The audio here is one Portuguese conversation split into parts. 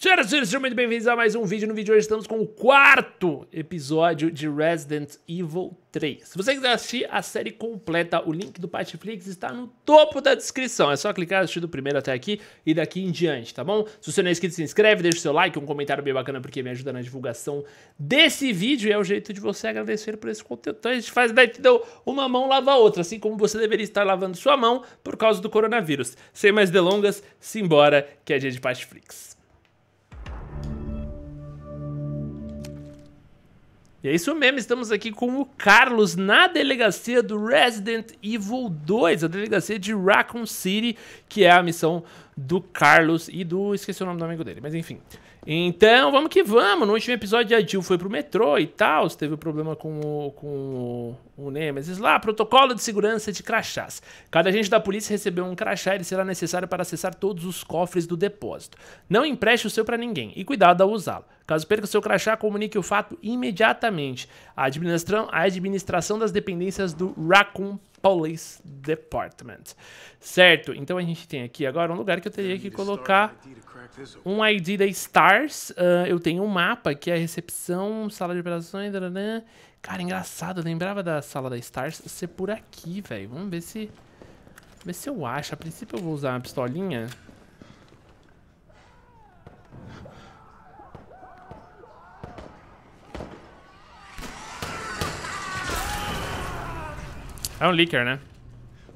Senhoras e senhores, sejam muito bem-vindos a mais um vídeo. No vídeo de hoje estamos com o quarto episódio de Resident Evil 3. Se você quiser assistir a série completa, o link do Patflix está no topo da descrição. É só clicar, assistir do primeiro até aqui e daqui em diante, tá bom? Se você não é inscrito, se inscreve, deixa o seu like, um comentário bem bacana porque me ajuda na divulgação desse vídeo. E é o jeito de você agradecer por esse conteúdo. Então a gente faz daí que deu uma mão lava a outra, assim como você deveria estar lavando sua mão por causa do coronavírus. Sem mais delongas, simbora que é dia de Patflix. E é isso mesmo, estamos aqui com o Carlos na delegacia do Resident Evil 2, a delegacia de Raccoon City, que é a missão do Carlos e do... esqueci o nome do amigo dele, mas enfim. Então, vamos que vamos. No último episódio, a Jill foi pro metrô e tal, teve um problema com o Nemesis lá. Protocolo de segurança de crachás. Cada agente da polícia recebeu um crachá, ele será necessário para acessar todos os cofres do depósito. Não empreste o seu para ninguém e cuidado ao usá-lo. Caso perca o seu crachá, comunique o fato imediatamente à administração das dependências do Raccoon Police Department. Certo, então a gente tem aqui agora um lugar que eu teria que colocar um ID da STARS. Eu tenho um mapa que é recepção, sala de operações. Dadadã. Cara, engraçado, eu lembrava da sala da STARS ser por aqui, velho. Vamos ver se eu acho. A princípio eu vou usar uma pistolinha. É um leaker, né?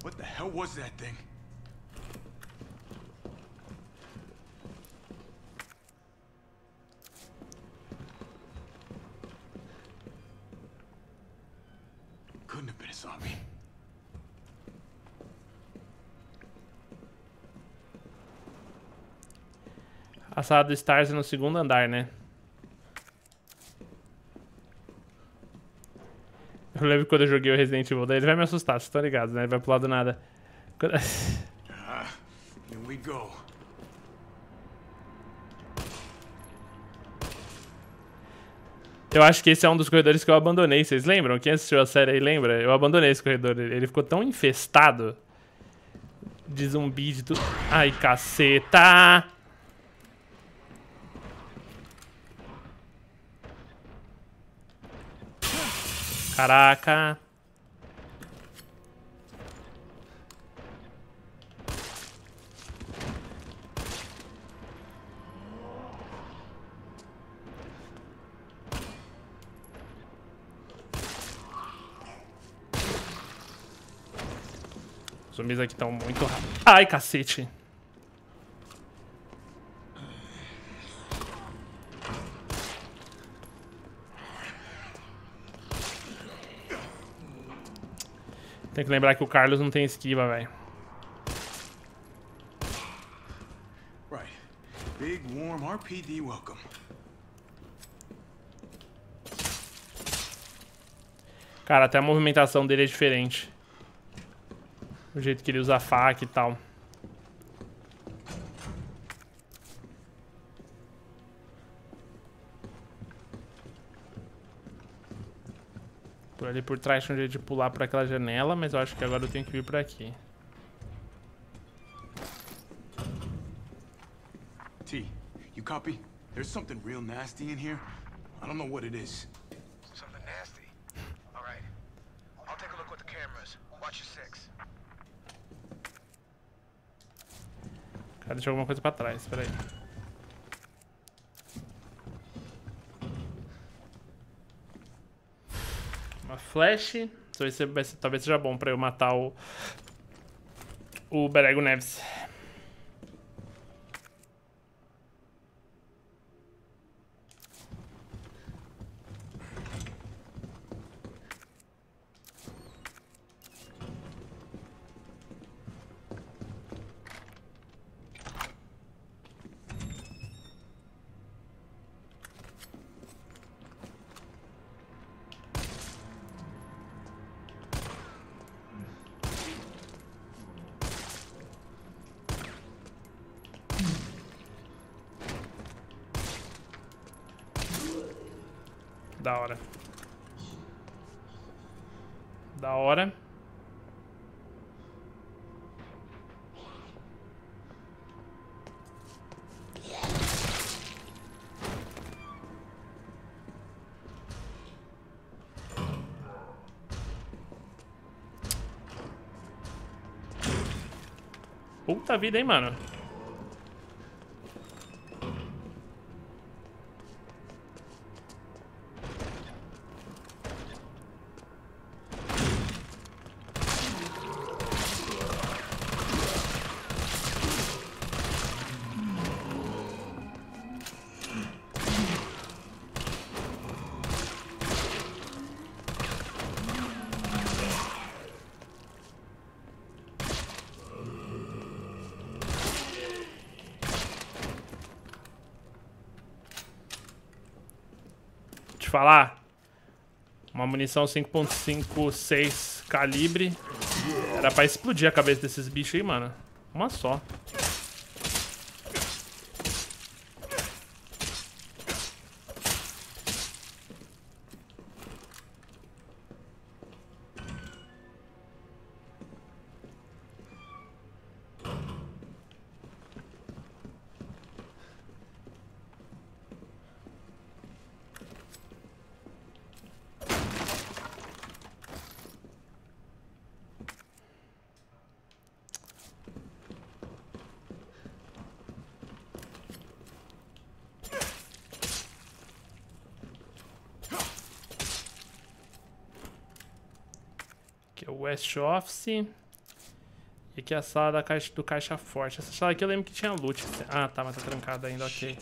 What the hell was that thing? Couldn't have been a zombie. A sala do Stars é no segundo andar, né? Eu lembro quando eu joguei o Resident Evil, daí ele vai me assustar, vocês estão ligados, né? Ele vai pular do nada. Quando... Eu acho que esse é um dos corredores que eu abandonei, vocês lembram? Quem assistiu a série aí lembra? Eu abandonei esse corredor, ele ficou tão infestado de zumbi, de tudo... Ai, caceta! Caraca. Os zumbis aqui estão muito... Ai, cacete. Tem que lembrar que o Carlos não tem esquiva, velho. Right. Big warm RPD welcome. Cara, até a movimentação dele é diferente. O jeito que ele usa a faca e tal. Ali por trás tinha um jeito de pular para aquela janela, mas eu acho que agora eu tenho que vir por aqui. T, you copy? There's something real nasty in here. I don't know what it is. Something nasty. All right. I'll take a look with the cameras. Watch your six. Cara, deixa alguma coisa para trás. Espera aí. Flash, talvez seja bom pra eu matar o Berego Neves. Da hora. Da hora. Puta vida, hein, mano. Falar, uma munição 5.56 calibre era pra explodir a cabeça desses bichos aí, mano. Uma só. West Office. E aqui é a sala da caixa, do caixa forte. Essa sala aqui eu lembro que tinha loot. Ah, tá, mas tá trancada ainda, ok.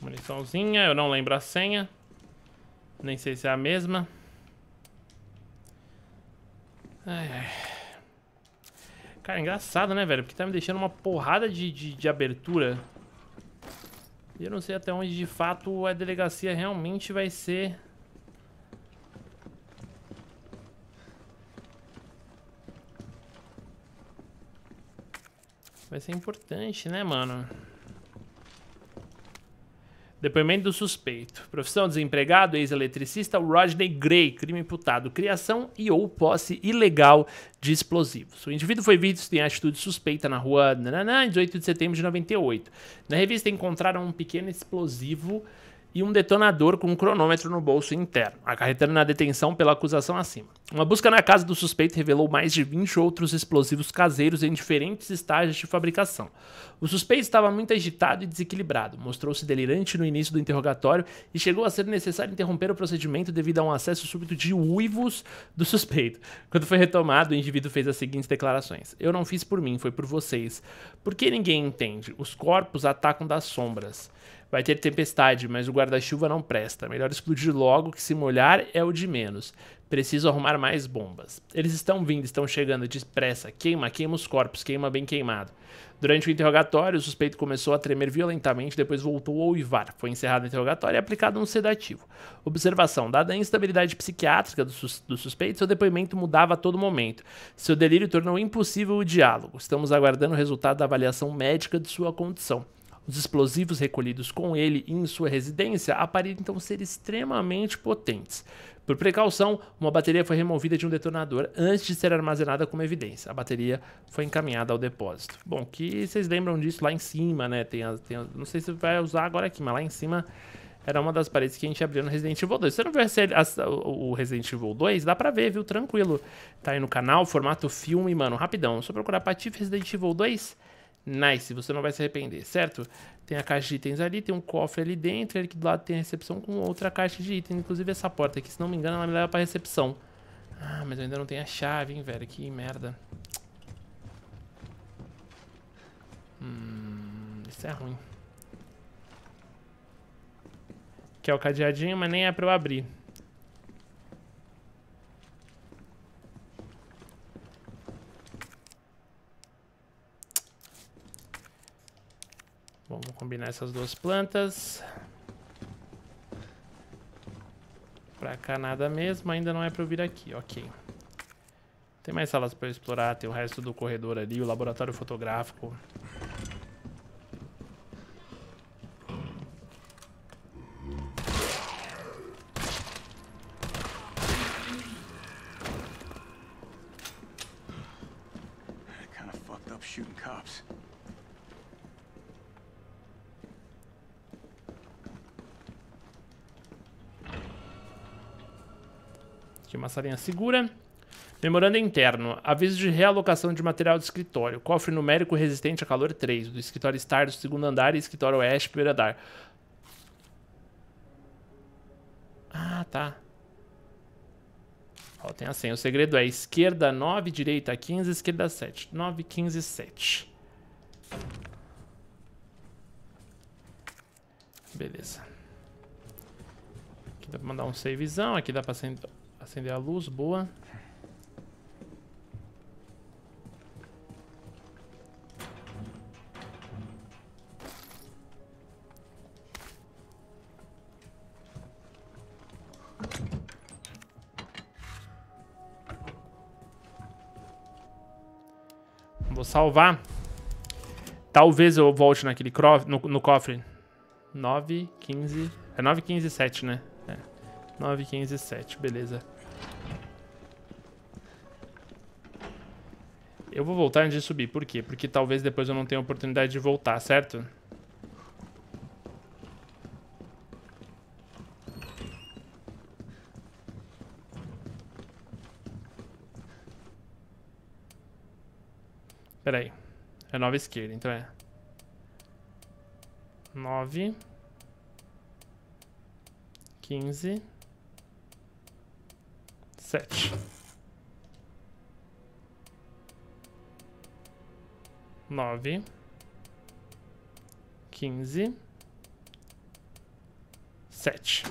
Muniçãozinha, eu não lembro a senha. Nem sei se é a mesma. Ai, ai. Cara, é engraçado, né, velho? Porque tá me deixando uma porrada de abertura. E eu não sei até onde, de fato, a delegacia realmente vai ser... Vai ser importante, né, mano? Depoimento do suspeito. Profissão desempregado, ex-eletricista Rodney Gray, crime imputado, criação e ou posse ilegal de explosivos. O indivíduo foi visto em atitude suspeita na rua 18 de setembro de 98. Na revista encontraram um pequeno explosivo e um detonador com um cronômetro no bolso interno, acarretando na detenção pela acusação acima. Uma busca na casa do suspeito revelou mais de 20 outros explosivos caseiros em diferentes estágios de fabricação. O suspeito estava muito agitado e desequilibrado, mostrou-se delirante no início do interrogatório e chegou a ser necessário interromper o procedimento devido a um acesso súbito de uivos do suspeito. Quando foi retomado, o indivíduo fez as seguintes declarações. "Eu não fiz por mim, foi por vocês. Porque ninguém entende. Os corpos atacam das sombras. Vai ter tempestade, mas o guarda-chuva não presta. Melhor explodir logo, que se molhar é o de menos. Preciso arrumar mais bombas. Eles estão vindo, estão chegando depressa. Queima, queima os corpos, queima bem queimado." Durante o interrogatório, o suspeito começou a tremer violentamente, depois voltou a uivar. Foi encerrado o interrogatório e aplicado um sedativo. Observação: dada a instabilidade psiquiátrica do suspeito, seu depoimento mudava a todo momento. Seu delírio tornou impossível o diálogo. Estamos aguardando o resultado da avaliação médica de sua condição. Os explosivos recolhidos com ele em sua residência aparentam ser extremamente potentes. Por precaução, uma bateria foi removida de um detonador antes de ser armazenada como evidência. A bateria foi encaminhada ao depósito. Bom, que vocês lembram disso lá em cima, né? Não sei se vai usar agora aqui, mas lá em cima era uma das paredes que a gente abriu no Resident Evil 2. Se você não viu o Resident Evil 2, dá pra ver, viu? Tranquilo. Tá aí no canal, formato filme, mano, rapidão. Só procurar Patife Resident Evil 2... Nice, você não vai se arrepender, certo? Tem a caixa de itens ali, tem um cofre ali dentro. Aqui do lado tem a recepção com outra caixa de itens. Inclusive essa porta aqui, se não me engano, ela me leva pra recepção. Ah, mas eu ainda não tenho a chave, hein, velho. Que merda. Isso é ruim. Aqui é o cadeadinho, mas nem é pra eu abrir. Bom, vou combinar essas duas plantas. Pra cá nada mesmo, ainda não é pra eu vir aqui, ok. Tem mais salas pra eu explorar, tem o resto do corredor ali, o laboratório fotográfico. Aqui uma salinha segura. Memorando interno. Aviso de realocação de material do escritório. Cofre numérico resistente a calor 3. Do escritório STARS do segundo andar e escritório oeste primeiro andar. Ah, tá. Ó, tem a senha. O segredo é esquerda 9, direita 15, esquerda 7. 9, 15, 7. Beleza. Aqui dá pra mandar um savezão. Aqui dá pra acender a luz. Boa. Vou salvar. Talvez eu volte naquele no cofre. 9, 15... É 9, 15, 7, né? É. 9, 15, 7. Beleza. Eu vou voltar antes de subir. Por quê? Porque talvez depois eu não tenha oportunidade de voltar, certo? Pera aí. É 9 esquerda, então é 9, 15, 7. 9, 15, 7.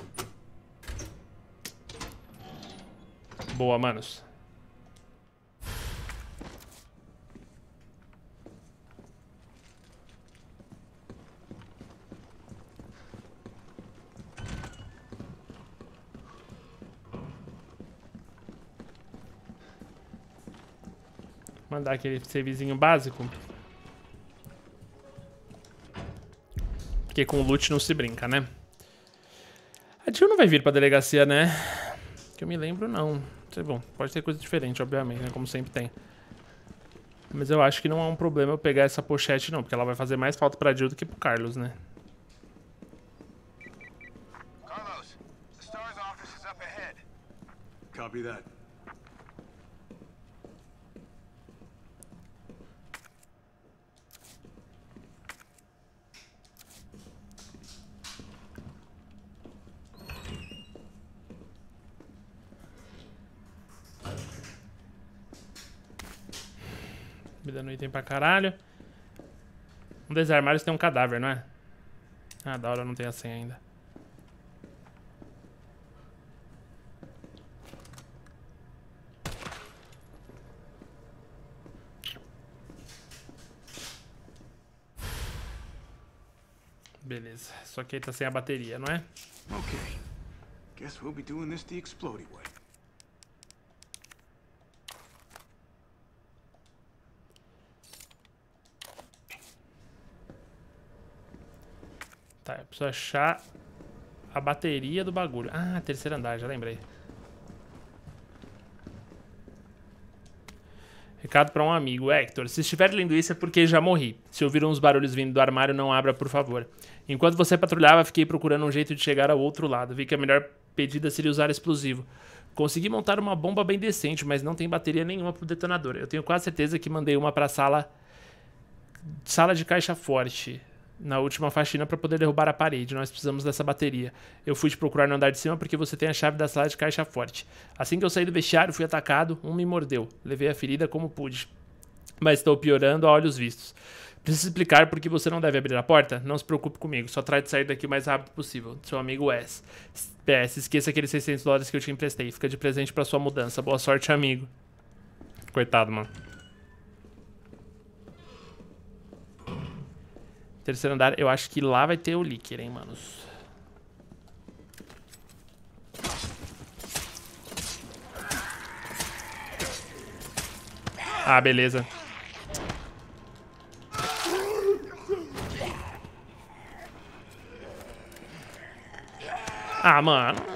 Boa, manos. Mandar aquele servizinho básico. Porque com o loot não se brinca, né? A Jill não vai vir pra delegacia, né? Que eu me lembro, não. Bom, pode ter coisa diferente, obviamente, né? Como sempre tem. Mas eu acho que não é um problema eu pegar essa pochete, não. Porque ela vai fazer mais falta pra Jill do que pro Carlos, né? Carlos, the STARS office is up ahead. Copy that. Dando item pra caralho. Um desses armários tem um cadáver, não é? Ah, da hora, não tem a senha ainda. Beleza, só que aí tá sem a bateria, não é? Ok. Guess we'll be doing this the explodey way. Tá, eu preciso achar a bateria do bagulho. Ah, terceiro andar, já lembrei. Recado pra um amigo. Hector, se estiver lendo isso é porque já morri. Se ouviram uns barulhos vindo do armário, não abra, por favor. Enquanto você patrulhava, fiquei procurando um jeito de chegar ao outro lado. Vi que a melhor pedida seria usar explosivo. Consegui montar uma bomba bem decente, mas não tem bateria nenhuma pro detonador. Eu tenho quase certeza que mandei uma pra sala de caixa forte. Na última faxina para poder derrubar a parede. Nós precisamos dessa bateria. Eu fui te procurar no andar de cima porque você tem a chave da sala de caixa forte. Assim que eu saí do vestiário, fui atacado. Um me mordeu. Levei a ferida como pude. Mas estou piorando a olhos vistos. Preciso explicar por que você não deve abrir a porta? Não se preocupe comigo. Só trate de sair daqui o mais rápido possível. Seu amigo Wes. PS, esqueça aqueles $600 que eu te emprestei. Fica de presente para sua mudança. Boa sorte, amigo. Coitado, mano. Terceiro andar, eu acho que lá vai ter o líquido, hein, manos. Ah, beleza. Ah, mano.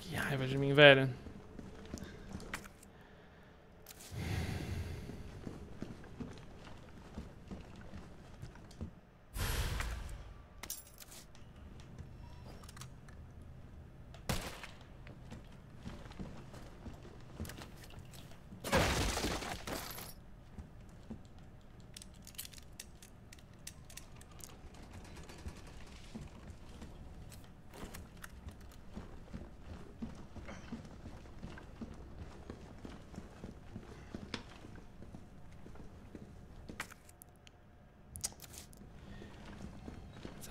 Que raiva de mim, velho.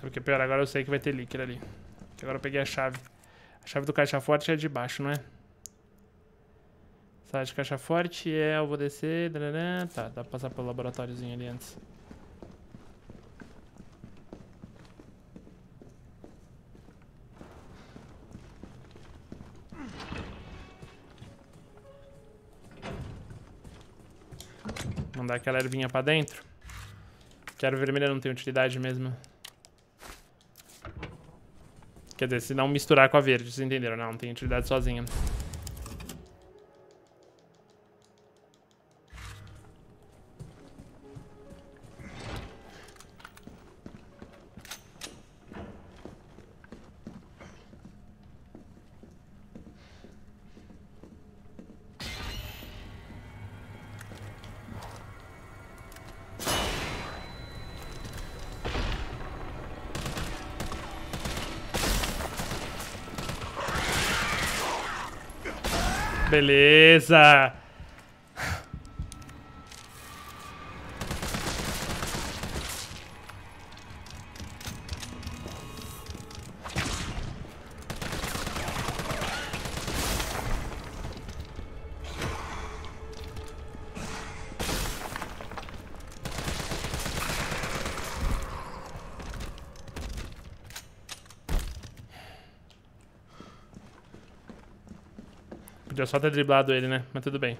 Porque pior, agora eu sei que vai ter líquido ali. Agora eu peguei a chave. A chave do caixa forte é de baixo, não é? Sai de caixa forte é... Eu vou descer... Tá, dá pra passar pelo laboratóriozinho ali antes. Mandar aquela ervinha pra dentro. Que erva vermelha não tem utilidade mesmo. Quer dizer, se não misturar com a verde, vocês entenderam? Não, não tem utilidade sozinha. Beleza! Podia só ter driblado ele, né? Mas tudo bem.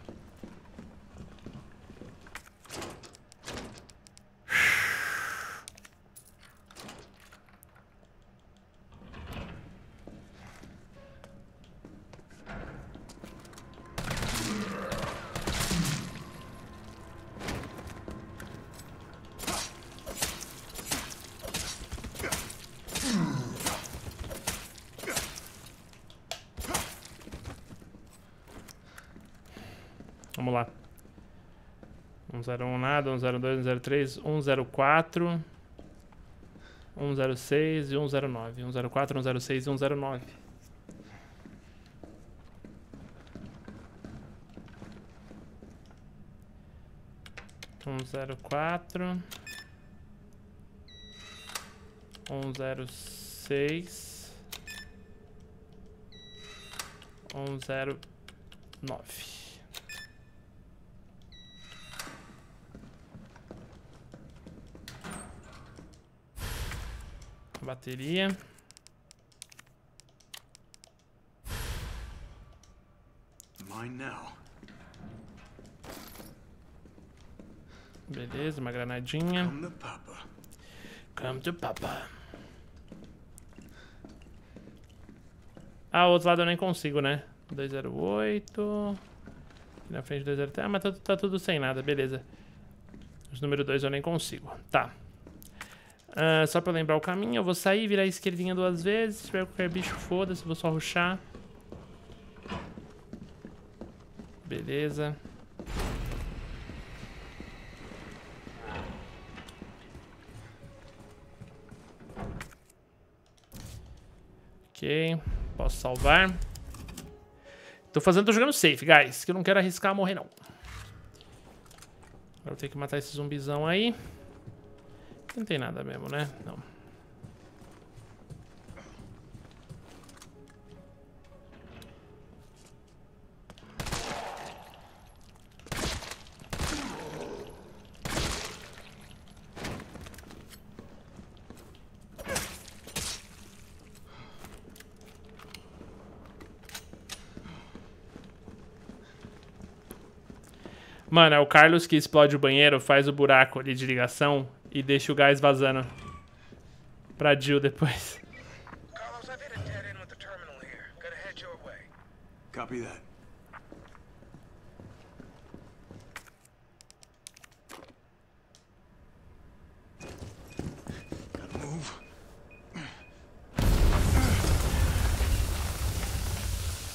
Vamos lá. 101 nada, 102, 103, 104, 106 e 109. 104, 106 e 109. Um 04, 106, 109. Bateria. Mine now. Beleza, uma granadinha. Come to Papa. Come to Papa. Ah, o outro lado eu nem consigo, né? 208. Aqui na frente 203. Ah, mas tá tudo sem nada, beleza. Os número 2 eu nem consigo. Tá. Só pra lembrar o caminho, eu vou sair, virar a esquerdinha 2 vezes. Se tiver qualquer bicho, foda-se, vou só rushar. Beleza. Ok, posso salvar. Tô jogando safe, guys, que eu não quero arriscar a morrer, não. Agora eu tenho que matar esse zumbizão aí. Não tem nada mesmo, né? Não. Mano, é o Carlos que explode o banheiro, faz o buraco ali de ligação e deixa o gás vazando pra Jill depois. Carlos, eu vi um dead end with the terminal here. Gotta head your way. Copy that.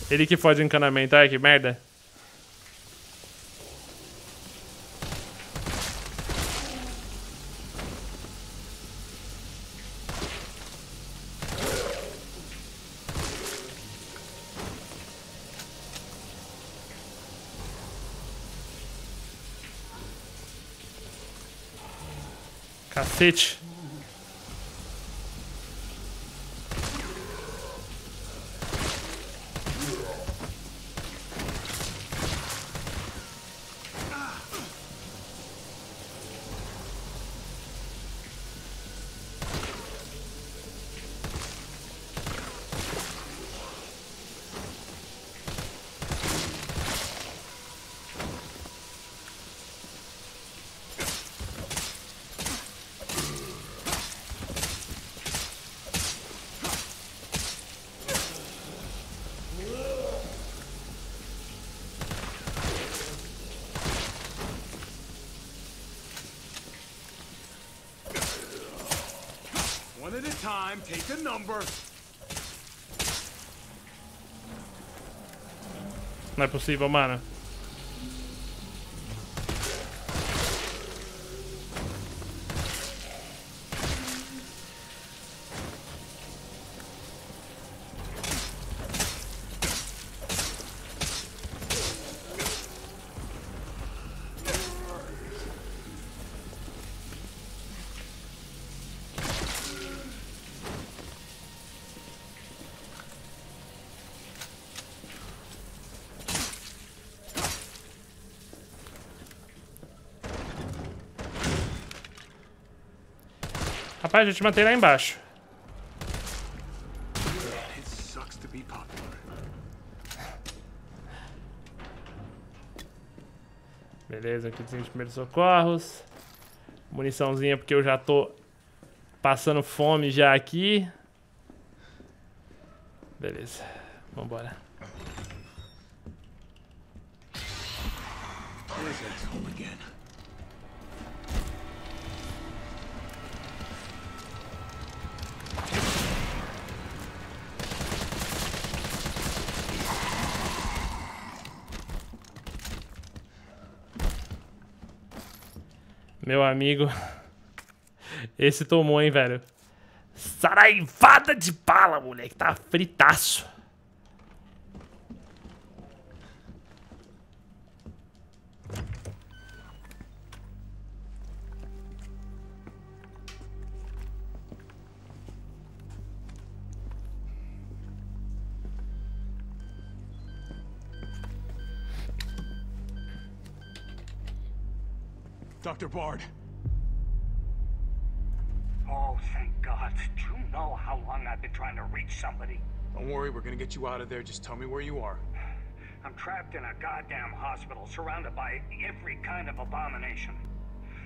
Ele que fode o encanamento, ai que merda. Cacete. Take a number. Não é possível, mano. Rapaz, eu te matei lá embaixo. Beleza, aqui tem os primeiros socorros. Muniçãozinha, porque eu já tô passando fome já aqui. Beleza, vambora. Meu amigo, esse tomou, hein, velho. Saraivada de bala, moleque. Tá fritaço. Dr. Bard. Oh, thank God. Do you know how long I've been trying to reach somebody? Don't worry, we're gonna get you out of there. Just tell me where you are. I'm trapped in a goddamn hospital, surrounded by every kind of abomination.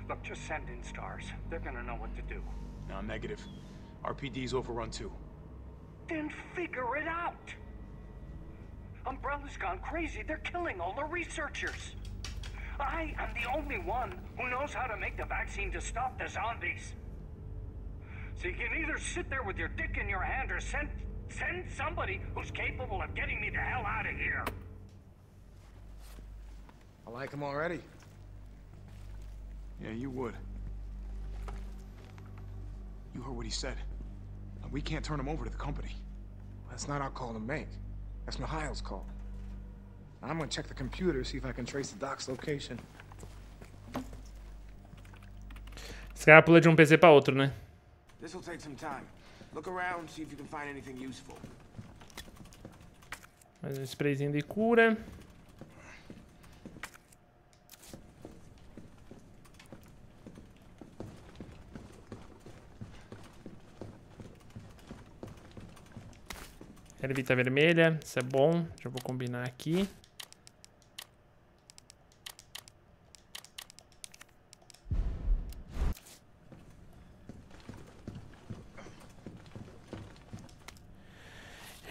Look, just send in STARS. They're gonna know what to do. No, negative. RPD's overrun too. Then figure it out! Umbrella's gone crazy. They're killing all the researchers. I am the only one who knows how to make the vaccine to stop the zombies. So you can either sit there with your dick in your hand or send somebody who's capable of getting me the hell out of here. I like him already. Yeah, you would. You heard what he said. We can't turn him over to the company. That's not our call to make. That's Mihail's call. I'm gonna check the computer, see if I can trace the doc's location. Esse cara pula de um PC para outro, né? This will take some time. Look around, see if you can find anything useful. Mais um sprayzinho de cura. Ervita vermelha, isso é bom. Já vou combinar aqui.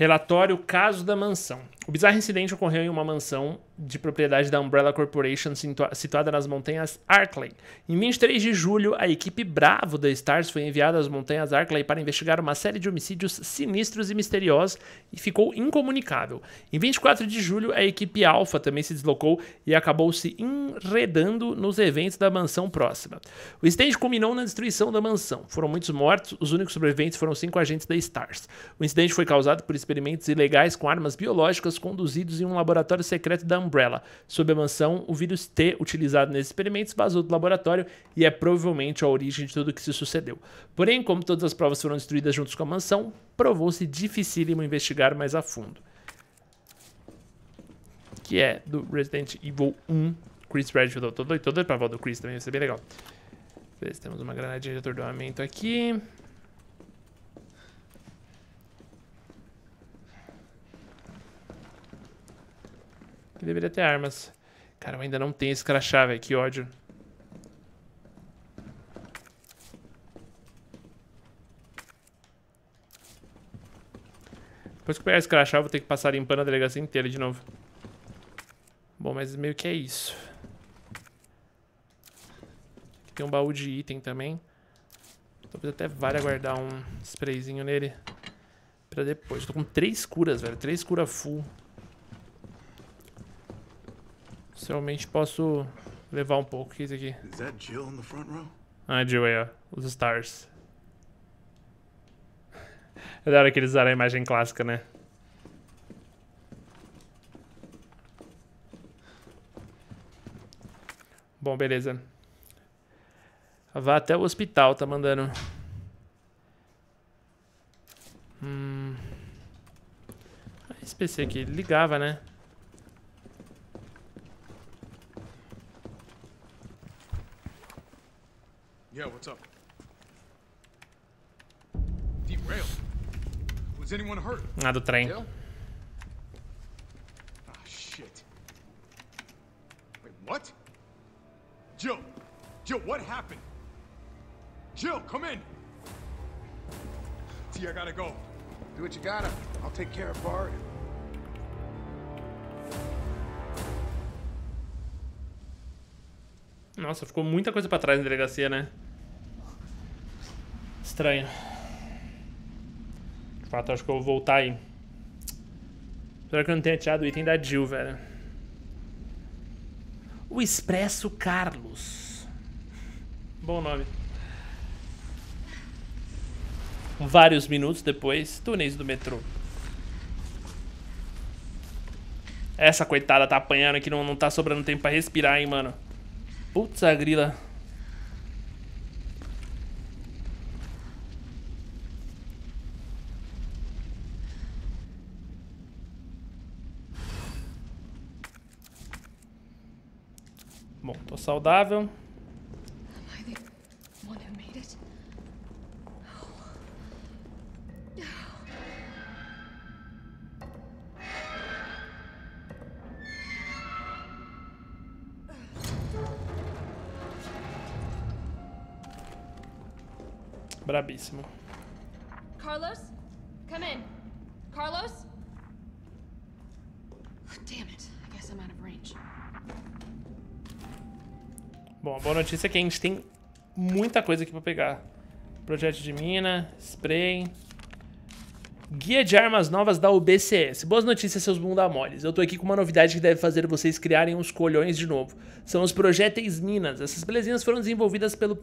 Relatório Caso da Mansão. O bizarro incidente ocorreu em uma mansão de propriedade da Umbrella Corporation situada nas montanhas Arklay. Em 23 de julho, a equipe Bravo da STARS foi enviada às montanhas Arklay para investigar uma série de homicídios sinistros e misteriosos e ficou incomunicável. Em 24 de julho, a equipe Alpha também se deslocou e acabou se enredando nos eventos da mansão próxima. O incidente culminou na destruição da mansão. Foram muitos mortos, os únicos sobreviventes foram 5 agentes da STARS. O incidente foi causado por experimentos ilegais com armas biológicas conduzidos em um laboratório secreto da Umbrella. Sob a mansão, o vírus T utilizado nesses experimentos vazou do laboratório e é provavelmente a origem de tudo o que se sucedeu. Porém, como todas as provas foram destruídas juntos com a mansão, provou-se dificílimo investigar mais a fundo. Que é do Resident Evil 1. Chris Redfield, eu tô doido pra volta do Chris também, vai ser bem legal. Beleza, temos uma granadinha de atordoamento aqui. Deveria ter armas. Cara, eu ainda não tenho esse crachá, velho. Que ódio. Depois que eu pegar esse crachá, eu vou ter que passar limpando a delegacia inteira de novo. Bom, mas meio que é isso. Aqui tem um baú de item também. Talvez até valha guardar um sprayzinho nele pra depois. Tô com 3 curas, velho. 3 curas full. Realmente posso levar um pouco. O que é isso aqui? Ah, Jill aí, ó. Os Stars. É da hora que eles usaram a imagem clássica, né? Bom, beleza. Vá até o hospital, tá mandando. Esse PC aqui, ele ligava, né? Yeah, what's up? Derailed. Was anyone hurt? Ah, do trem. Ah, oh, shit. Wait, what? Jill! Jill, what happened? Jill, come in! T, I gotta go. Do what you gotta. I'll take care of Bard. Nossa, ficou muita coisa pra trás na delegacia, né? Estranho. De fato, acho que eu vou voltar aí. Espero que eu não tenha tirado o item da Jill, velho. O Expresso Carlos. Bom nome. Vários minutos depois, túneis do metrô. Essa coitada tá apanhando aqui, não tá sobrando tempo pra respirar, hein, mano. Putz, a grila. Bom, tô saudável. Brabíssimo. Carlos, come in. Carlos? Damn it. I guess I'm out of range. Bom, a boa notícia é que a gente tem muita coisa aqui pra pegar. Projeto de mina, spray. Guia de armas novas da UBCS. Boas notícias, seus bunda moles. Eu tô aqui com uma novidade que deve fazer vocês criarem uns colhões de novo. São os projéteis minas. Essas belezinhas foram desenvolvidas pelo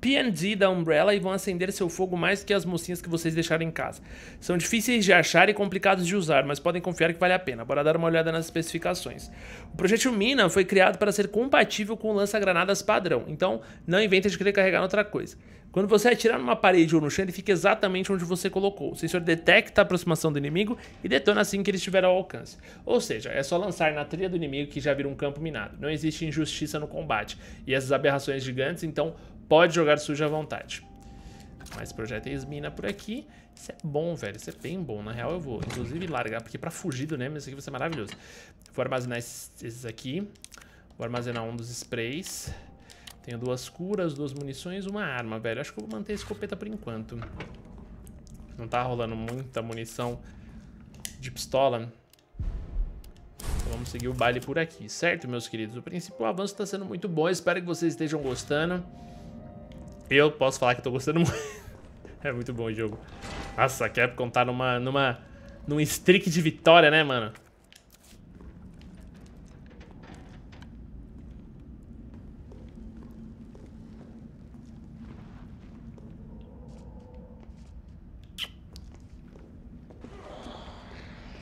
PND da Umbrella e vão acender seu fogo mais que as mocinhas que vocês deixaram em casa. São difíceis de achar e complicados de usar, mas podem confiar que vale a pena. Bora dar uma olhada nas especificações. O projétil mina foi criado para ser compatível com o lança-granadas padrão, então não inventa de querer carregar outra coisa. Quando você atirar numa parede ou no chão, ele fica exatamente onde você colocou. O sensor detecta a aproximação do inimigo e detona assim que ele estiver ao alcance. Ou seja, é só lançar na trilha do inimigo que já vira um campo minado. Não existe injustiça no combate. E essas aberrações gigantes, então, pode jogar suja à vontade. Mais projéteis mina por aqui. Isso é bom, velho. Isso é bem bom. Na real, eu vou, inclusive, largar porque pra fugir do Nemesis aqui vai ser maravilhoso. Vou armazenar esses aqui. Vou armazenar um dos sprays. Tenho 2 curas, 2 munições, 1 arma, velho. Acho que eu vou manter a escopeta por enquanto. Não tá rolando muita munição de pistola. Então vamos seguir o baile por aqui, certo, meus queridos? O principal avanço está sendo muito bom. Espero que vocês estejam gostando. Eu posso falar que estou gostando muito. É muito bom o jogo. Nossa, a Capcom tá num streak de vitória, né, mano?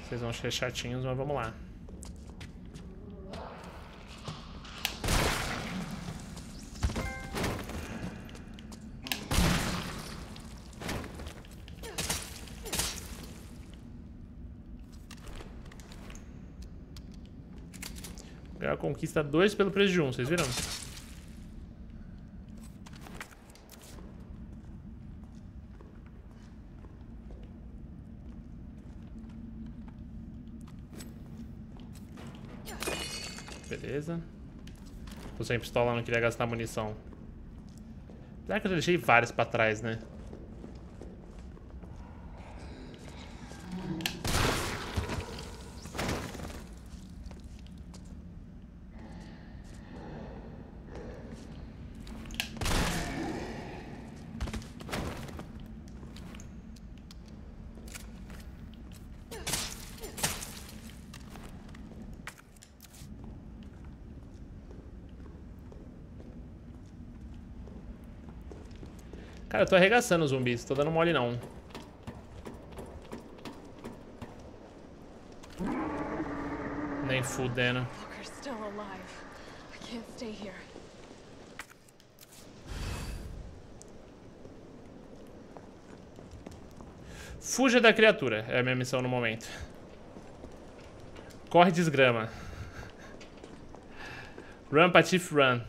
Vocês vão ser chatinhos, mas vamos lá. Conquista 2 pelo preço de 1, vocês viram? Beleza. Tô sem pistola, não queria gastar munição. Apesar que eu já deixei vários pra trás, né? Cara, eu tô arregaçando os zumbis, tô dando mole não. Nem fudendo. Fuja da criatura, é a minha missão no momento. Corre desgrama. Run, Patife, run.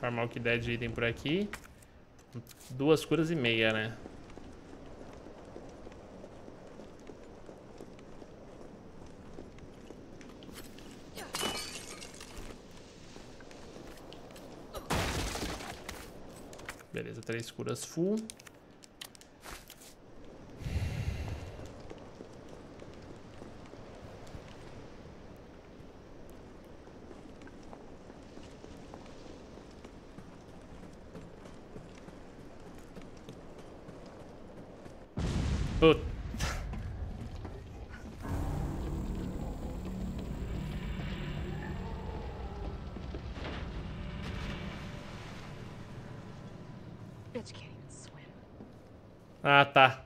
Farmar o que der de item por aqui. 2 curas e meia, né? Beleza, 3 curas full. Puta. Ah, tá.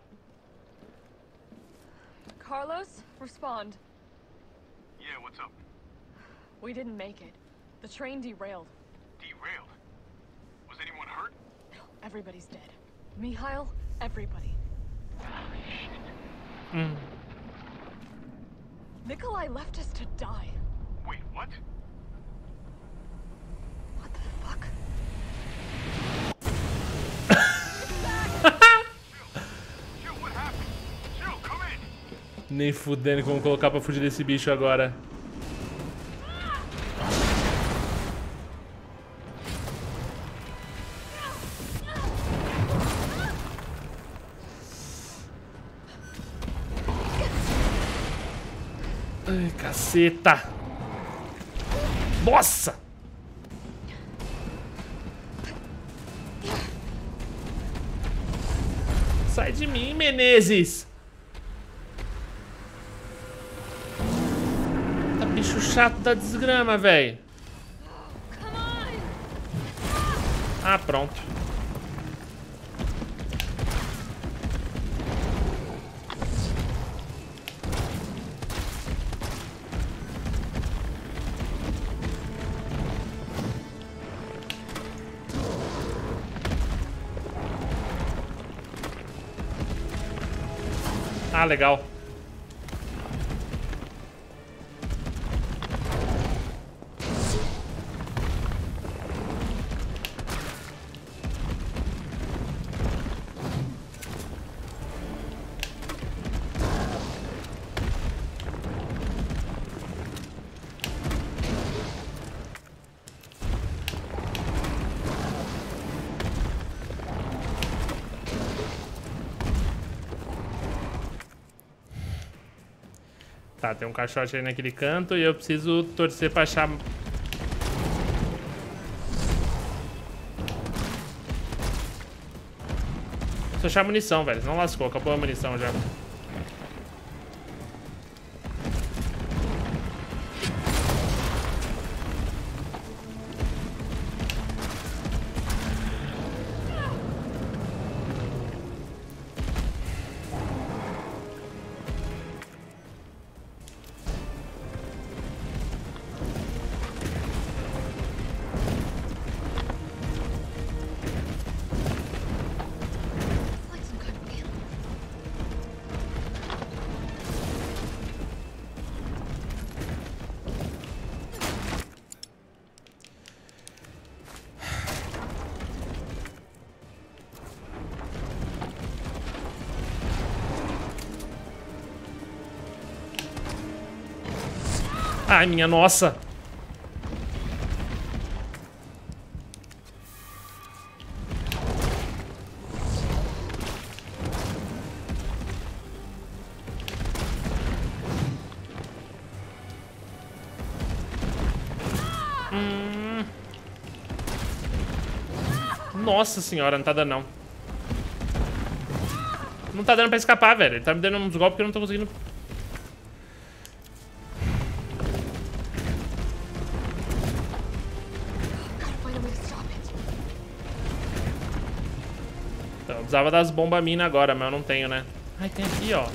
Carlos, respond. Yeah, what's up? We didn't make it. The train derailed. Derailed? Was anyone hurt? No, everybody's dead. Mihail, everybody. Nikolai left us to die. Wait, what? What the fuck? Jill, what happened? Jill, come in. Nem fudendo que vamos colocar pra fugir desse bicho agora. Caceta! Nossa! Sai de mim, Menezes! Tá bicho chato da desgrama, velho. Ah, pronto. Ah, legal. Tá, tem um caixote aí naquele canto e eu preciso torcer pra achar... Preciso achar munição, velho. Não lascou, acabou a munição já. Ai, minha nossa! Nossa senhora, não tá dando não. Não tá dando pra escapar, velho. Ele tá me dando uns golpes que eu não tô conseguindo... Precisava das bombas mina agora, mas eu não tenho, né? Ai, tem aqui, ó.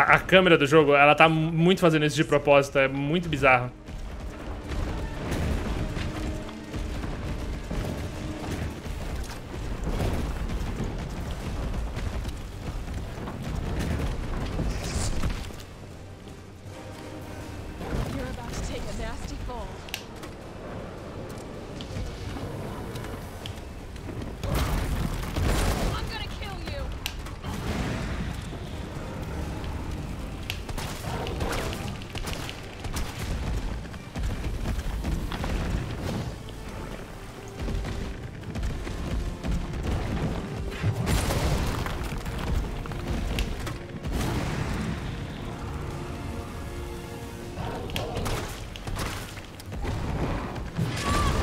A câmera do jogo, ela tá muito fazendo isso de propósito, é muito bizarro.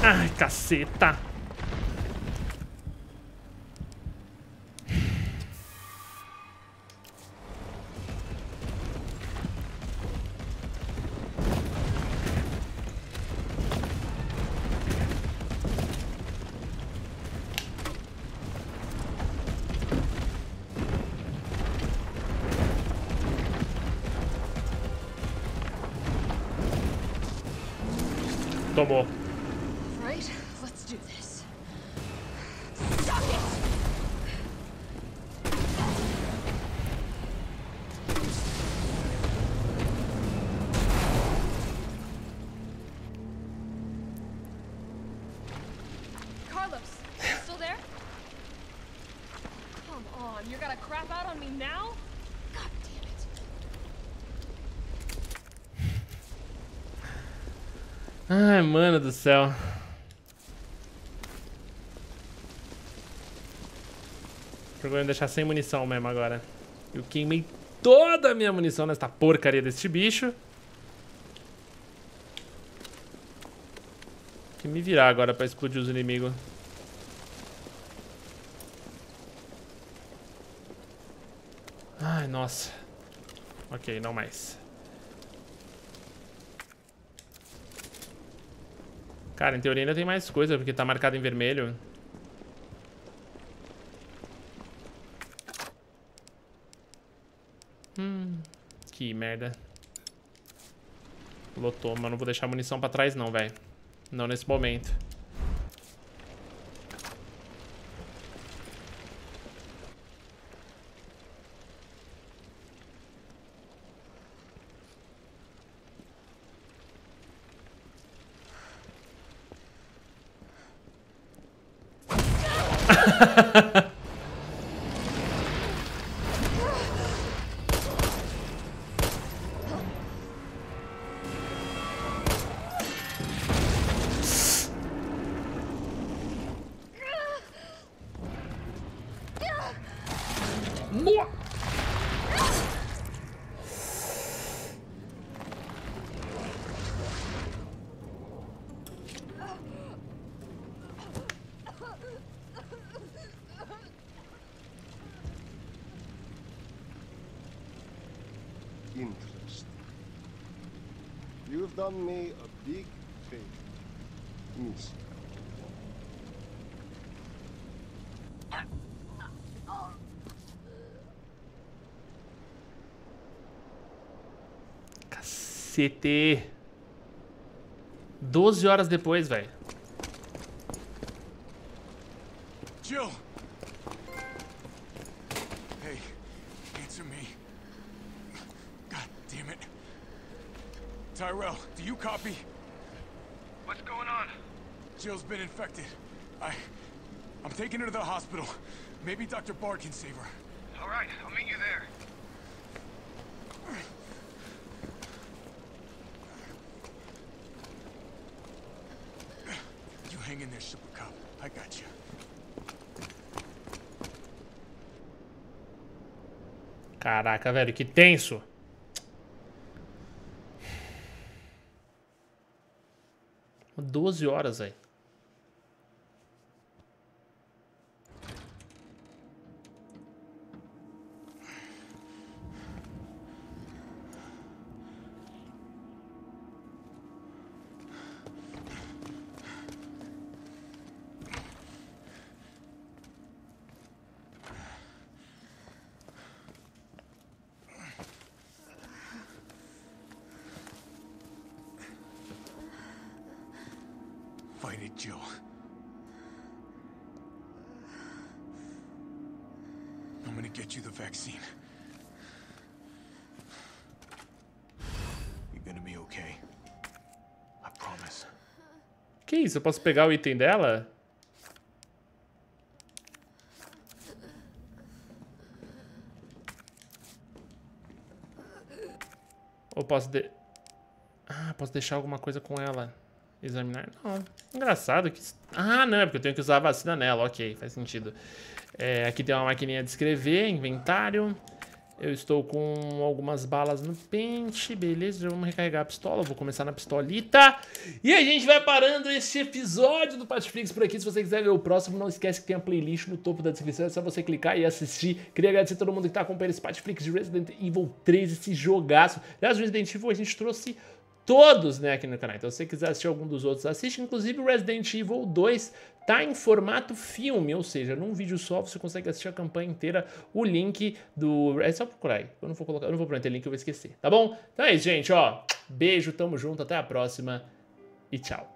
Ai, caceta. Tomou. Ai, mano do céu. O problema é deixar sem munição mesmo agora. Eu queimei toda a minha munição nessa porcaria deste bicho. Tem que me virar agora pra explodir os inimigos. Ai, nossa. Ok, não mais. Cara, em teoria ainda tem mais coisa, porque tá marcado em vermelho. Que merda. Lotou, mas não vou deixar a munição pra trás não, velho. Não nesse momento. You've done me a big favor, miss. Cacete. 12 horas depois, velho. Jill. Hey, answer me. God damn it. Tyrell, do you copy? What's going on? Jill's been infected. I'm taking her to the hospital. Maybe Dr. Bard can save her. All right, I'll meet you there. You hang in there, Super Cop. I got you. Caraca, velho, que tenso. Doze horas, velho. Jill. I'm gonna get you the vaccine. You're gonna be okay. I promise. Que isso? Eu posso pegar o item dela? Ou posso posso deixar alguma coisa com ela? Examinar? Não. Engraçado que... Ah, não, é porque eu tenho que usar a vacina nela. Ok, faz sentido. É, aqui tem uma maquininha de escrever, inventário. Eu estou com algumas balas no pente. Beleza, vamos recarregar a pistola. Vou começar na pistolita. E a gente vai parando este episódio do Patflix por aqui. Se você quiser ver o próximo, não esquece que tem a playlist no topo da descrição. É só você clicar e assistir. Queria agradecer a todo mundo que está acompanhando esse Patflix de Resident Evil 3, esse jogaço. Aliás, Resident Evil a gente trouxe... todos, né, aqui no canal. Então, se você quiser assistir algum dos outros, assiste. Inclusive, o Resident Evil 2 tá em formato filme, ou seja, num vídeo só você consegue assistir a campanha inteira. O link do... é só procurar aí. Eu não vou colocar, eu não vou prometer link, eu vou esquecer, tá bom? Então é isso, gente, ó. Beijo, tamo junto, até a próxima e tchau.